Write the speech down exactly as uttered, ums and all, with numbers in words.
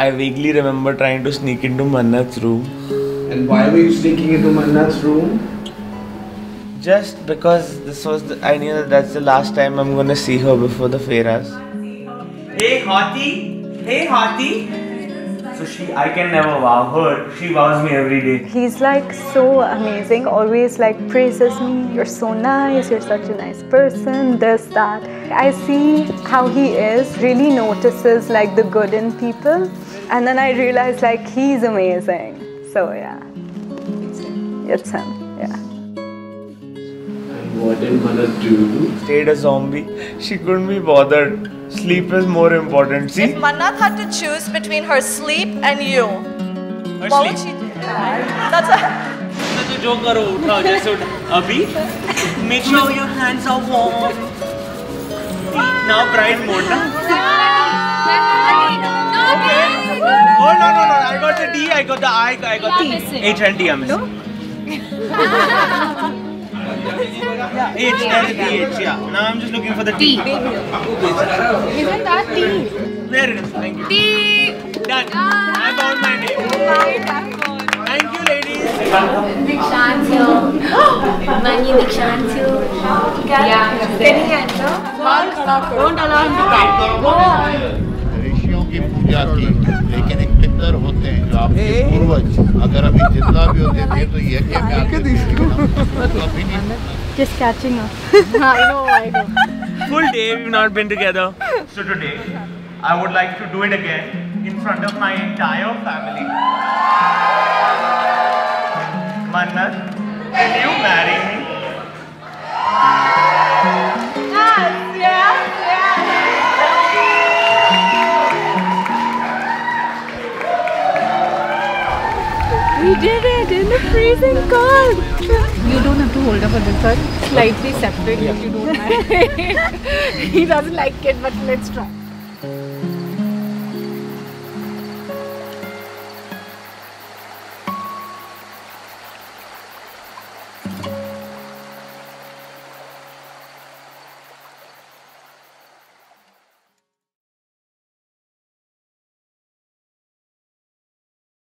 I vaguely remember trying to sneak into Mannat's room. And why were you sneaking into Mannat's room? Just because this was the, I knew that that's the last time I'm gonna see her before the fairas. Hey Hoti! Hey Hoti! So she, I can never wow her. She wows me every day. He's like so amazing. Always like praises me. You're so nice. You're such a nice person. This, that. I see how he is. Really notices like the good in people. And then I realize like he's amazing. So yeah, it's him. It's him. Yeah. What did Mannat do? Stayed a zombie. She couldn't be bothered. Sleep is more important. See? If Mannat had to choose between her sleep and you, her what sleep? Would she do? That's a. तो जो करो उठा जैसे अभी. Make sure your hands are warm. Now bright mode ना. Okay. Oh no no no! I got the D. I got the I. I got the H and D. I missed. Yeah. H, there's a T H, yeah. Now I'm just looking for the T. T. Isn't that T? There it is, thank you. T. Done. Yeah. I found my name. Yeah. Thank you, ladies. Vishantio. Mani Vishantio. Yeah. Can he answer? Don't allow him to come. ऋषियों की पूजा की, लेकिन एक पितर होते हैं जो आपके पूर्वज अगर अभी जितना भी होते थे तो ये क्या क्या Just catching up. I know, I know. Full day we've not been together. So today, I would like to do it again in front of my entire family. Mannat, will you marry me? Yes, yes, yes. We did it in the freezing cold. You don't have to hold up on this side. Slightly separate, yeah. If you don't mind. He doesn't like it, but let's try.